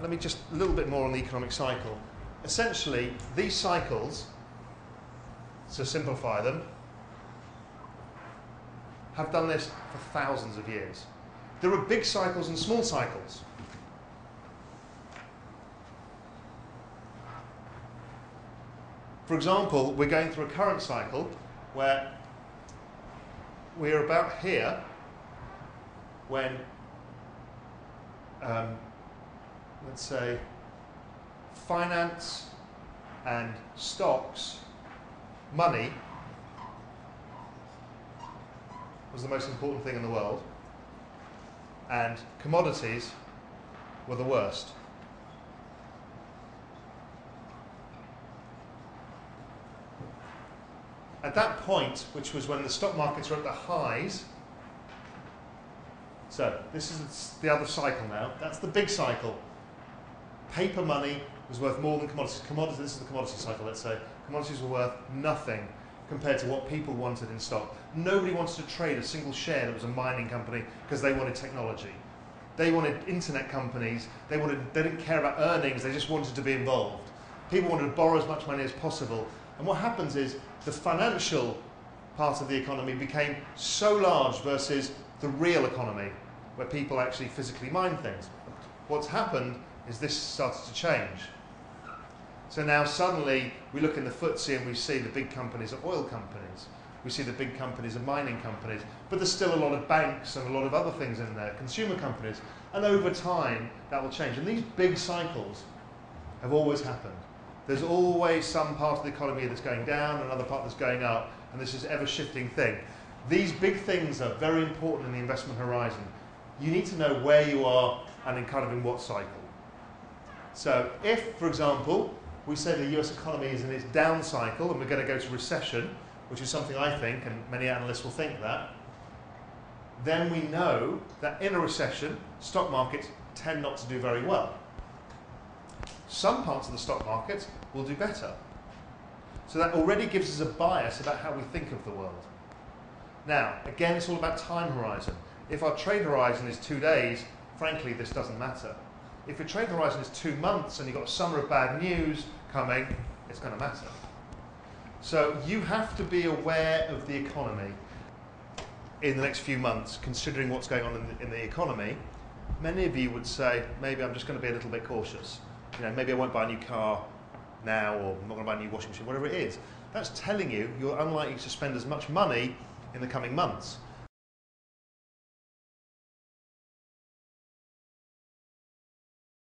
Let me just a little bit more on the economic cycle. Essentially, these cycles, to simplify them, have done this for thousands of years. There are big cycles and small cycles. For example, we're going through a current cycle where we're about here when, let's say, finance and stocks, money, was the most important thing in the world, and commodities were the worst. At that point, which was when the stock markets were at the highs, so this is the other cycle now, that's the big cycle. Paper money was worth more than commodities. This is the commodity cycle, let's say. Commodities were worth nothing compared to what people wanted in stock. Nobody wanted to trade a single share that was a mining company because they wanted technology. They wanted internet companies. They didn't care about earnings. They just wanted to be involved. People wanted to borrow as much money as possible. And what happens is the financial part of the economy became so large versus the real economy, where people actually physically mine things. What's happened is this started to change. So now suddenly we look in the FTSE and we see the big companies are oil companies. We see the big companies are mining companies, but there's still a lot of banks and a lot of other things in there, consumer companies. And over time, that will change. And these big cycles have always happened. There's always some part of the economy that's going down, another part that's going up, and this is an ever-shifting thing. These big things are very important in the investment horizon. You need to know where you are and in kind of in what cycle. So if, for example, we say the US economy is in its down cycle and we're going to go to recession, which is something I think, and many analysts will think that, then we know that in a recession, stock markets tend not to do very well. Some parts of the stock market will do better. So that already gives us a bias about how we think of the world. Now, again, it's all about time horizon. If our trade horizon is 2 days, frankly, this doesn't matter. If your trade horizon is 2 months and you've got a summer of bad news coming, it's going to matter. So you have to be aware of the economy in the next few months, considering what's going on in the economy. Many of you would say, maybe I'm just going to be a little bit cautious. You know, maybe I won't buy a new car now, or I'm not going to buy a new washing machine, whatever it is. That's telling you you're unlikely to spend as much money in the coming months.